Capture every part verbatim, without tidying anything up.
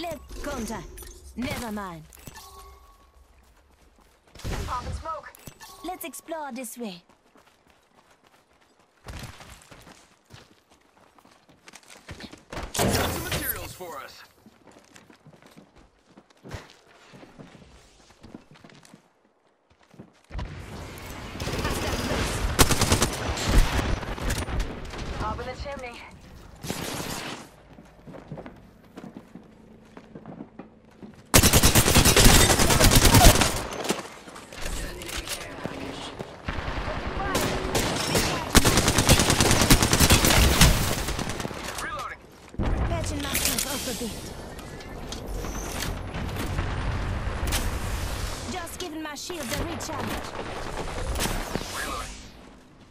Let counter. Never mind. Pop and smoke. Let's explore this way. Got some materials for us. Up in the chimney. Just giving my shield a recharge.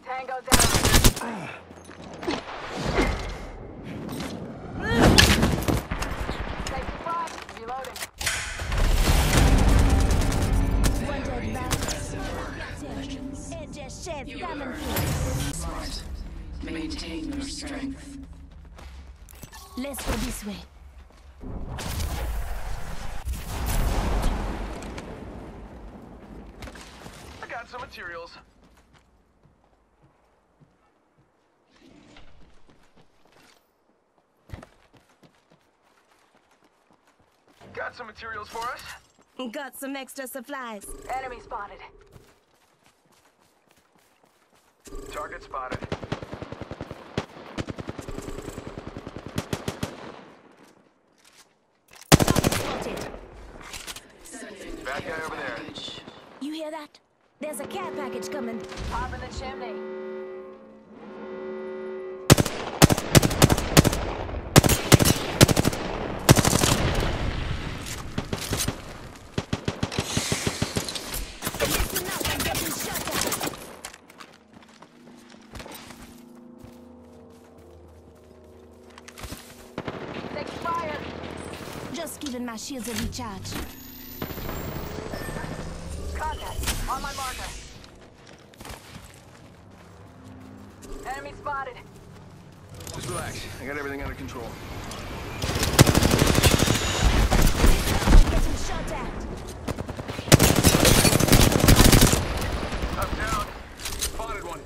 Tango down. Safety five, reloading. One dead back. It just sheds coming through. Smart. Maintain your strength. Let's go this way. I got some materials. Got some materials for us? Got some extra supplies. Enemy spotted. Target spotted. Bad guy over there. You hear that? There's a care package coming. Pop in the chimney. Listen up, I'm getting shut down. Take fire. Just giving my shields a recharge. Contact on my marker. Enemy spotted. Just relax. I got everything under control. I'm getting shot at. I'm down. Spotted one.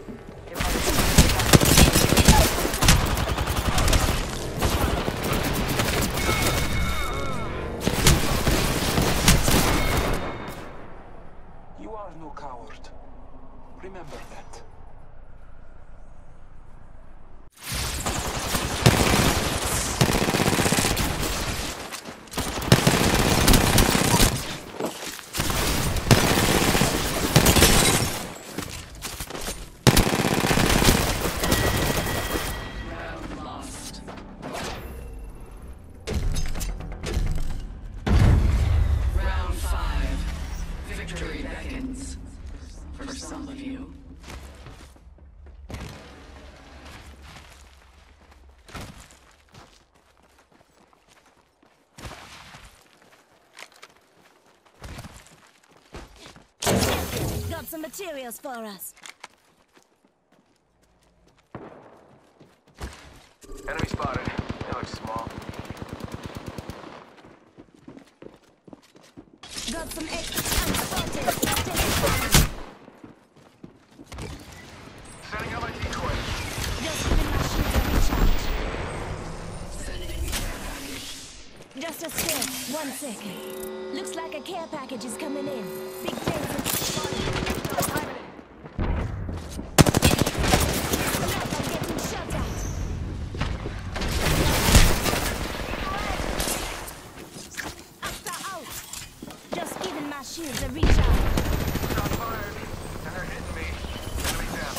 Remember that. Some materials for us. Enemy spotted. They look small. Got some extra spotted. Setting up my decoy. Just giving my shield a recharge. Sending care package. Just a sec. One second. Looks like a care package is coming in. Big tanks. Shields are recharged. Shot fired, and they're hitting me. Enemy down.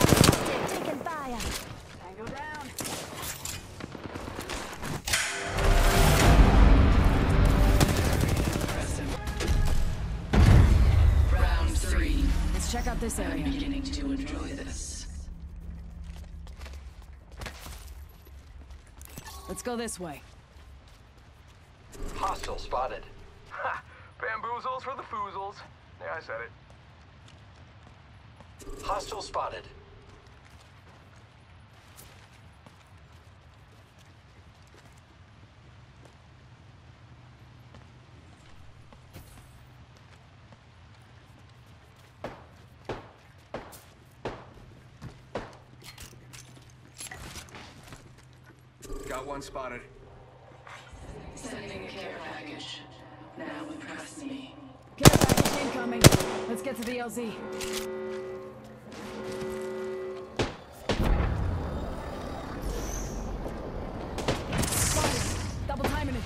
Fire. Taking fire. Tango down. Impressive. Round three. Let's check out this area. I'm beginning to enjoy this. Let's go this way. Hostile spotted. Ha! Bamboozles for the foozles. Yeah, I said it. Hostile spotted. Got one spotted. Sending care package. Now impress me. Care package incoming. Let's get to the L Z. Spotted. Double timing it.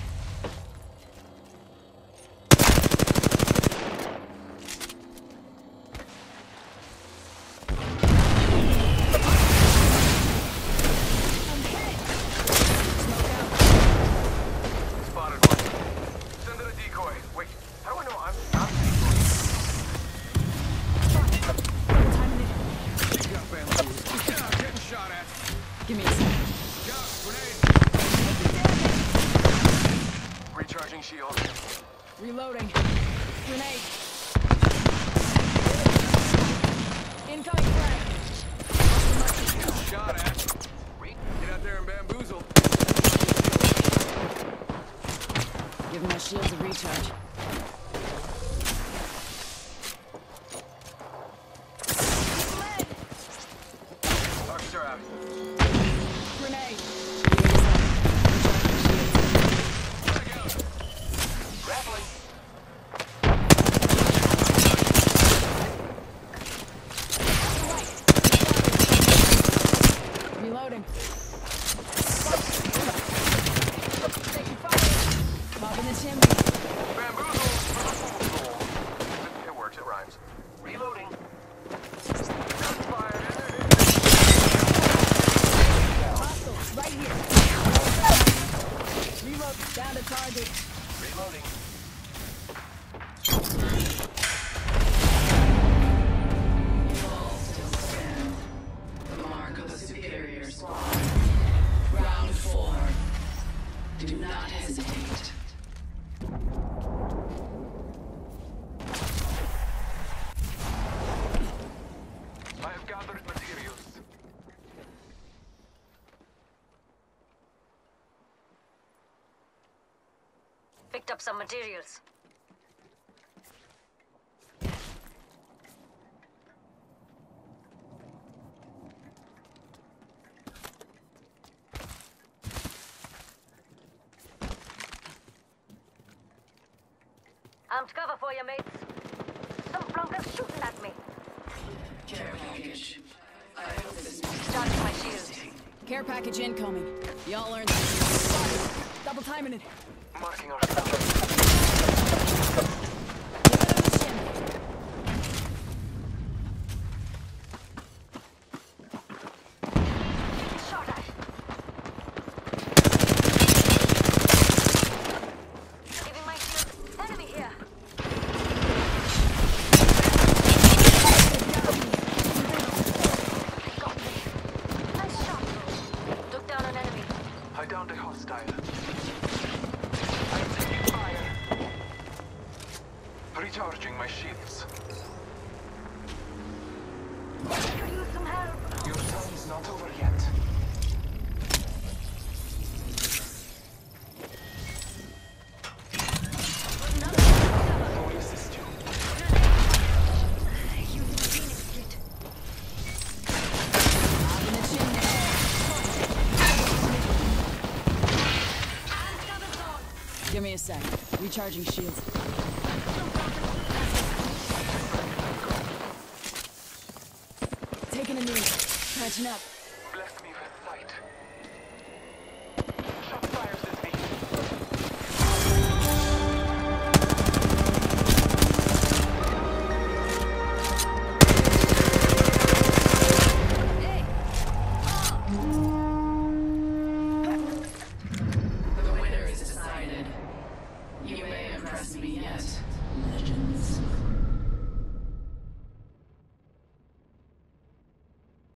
Give me a second. Got grenade. Recharging shield. Reloading. Grenade. Incoming frag. Shot at. Get out there and bamboozle. Give my shields a recharge. Picked up some materials. Armed cover for you, mates. Some flunkers shooting at me. Care package. I hope this is charging my shields. Care package incoming. Y'all earned that. Double timing it. Marking on the Shot at. Giving my shield. Enemy here. Got me. Nice shot. Took down an enemy. I downed a hostile. Recharging my shields. I could use some help. Your time is not over yet. Give me a sec. Recharging shields. Taking a knee. Catching up.